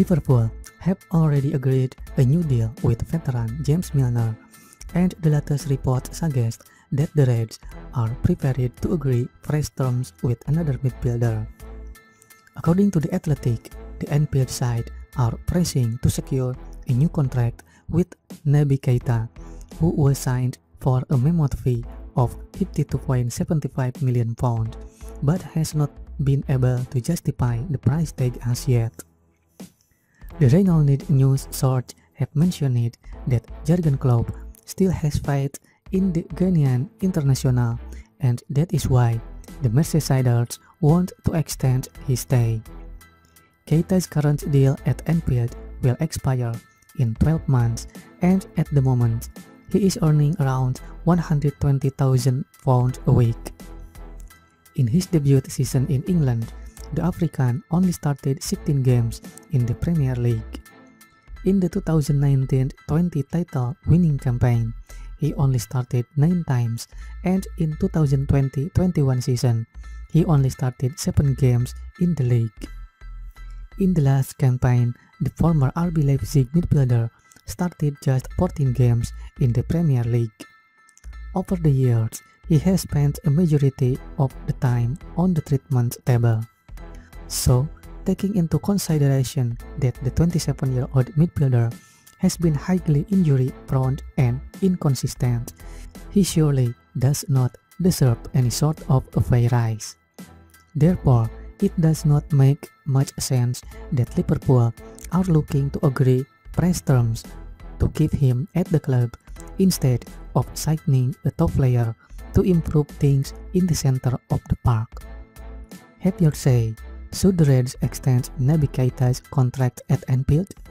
Liverpool have already agreed a new deal with veteran James Milner, and the latest reports suggest that the Reds are prepared to agree fresh terms with another midfielder. According to The Athletic, the Anfield side are pressing to secure a new contract with Naby Keita, who was signed for a mammoth fee of £52.75 million, but has not been able to justify the price tag as yet. The renowned news source have mentioned that Jurgen Klopp still has faith in the Ghanaian international, and that is why the Merseyside want to extend his stay. Keita's current deal at Anfield will expire in 12 months, and at the moment, he is earning around £120,000 a week. In his debut season in England, the African only started 16 games in the Premier League. In the 2019-20 title winning campaign, he only started 9 times, and in 2020-21 season, he only started 7 games in the league. In the last campaign, the former RB Leipzig midfielder started just 14 games in the Premier League. Over the years, he has spent a majority of the time on the treatment table. So, taking into consideration that the 27-year-old midfielder has been highly injury-prone and inconsistent, he surely does not deserve any sort of a fair rise. Therefore, it does not make much sense that Liverpool are looking to agree price terms to keep him at the club instead of signing a top player to improve things in the center of the park. Have your say. Should the Reds extend Naby Keita's contract at Anfield?